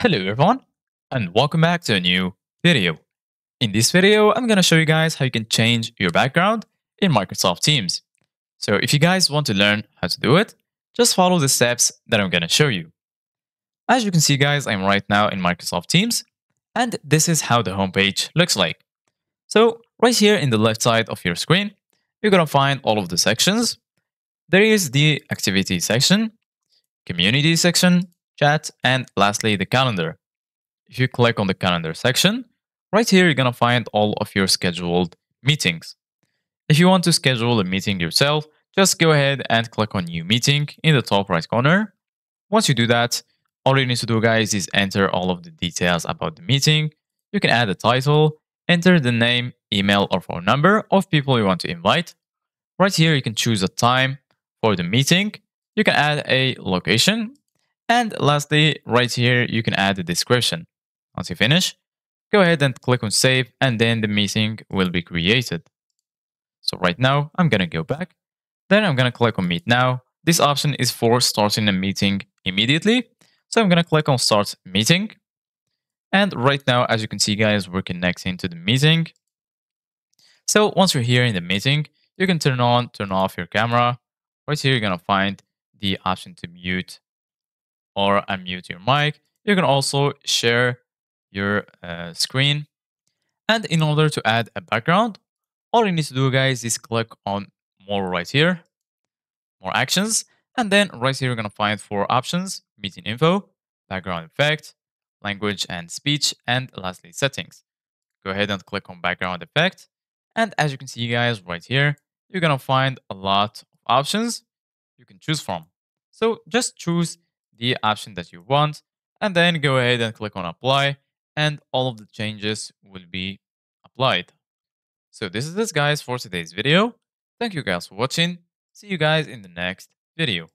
Hello everyone, and welcome back to a new video. In this video, I'm gonna show you guys how you can change your background in Microsoft Teams. So if you guys want to learn how to do it, just follow the steps that I'm gonna show you. As you can see guys, I'm right now in Microsoft Teams, and this is how the homepage looks like. So right here in the left side of your screen, you're gonna find all of the sections. There is the activity section, community section, chat, and lastly, the calendar. If you click on the calendar section, right here, you're gonna find all of your scheduled meetings. If you want to schedule a meeting yourself, just go ahead and click on new meeting in the top right corner. Once you do that, all you need to do guys is enter all of the details about the meeting. You can add a title, enter the name, email, or phone number of people you want to invite. Right here, you can choose a time for the meeting. You can add a location. And lastly, right here, you can add a description. Once you finish, go ahead and click on save, and then the meeting will be created. So right now, I'm gonna go back. Then I'm gonna click on meet now. This option is for starting a meeting immediately. So I'm gonna click on start meeting. And right now, as you can see guys, we're connecting to the meeting. So once you're here in the meeting, you can turn off your camera. Right here, you're gonna find the option to mute or unmute your mic. You can also share your screen. And in order to add a background, all you need to do guys is click on more right here, more actions. And then right here, you're gonna find four options: meeting info, background effect, language and speech, and lastly settings. Go ahead and click on background effect. And as you can see guys, right here, you're gonna find a lot of options you can choose from. So just choose the option that you want, and then go ahead and click on apply, and all of the changes will be applied. So this is it guys for today's video. Thank you guys for watching. See you guys in the next video.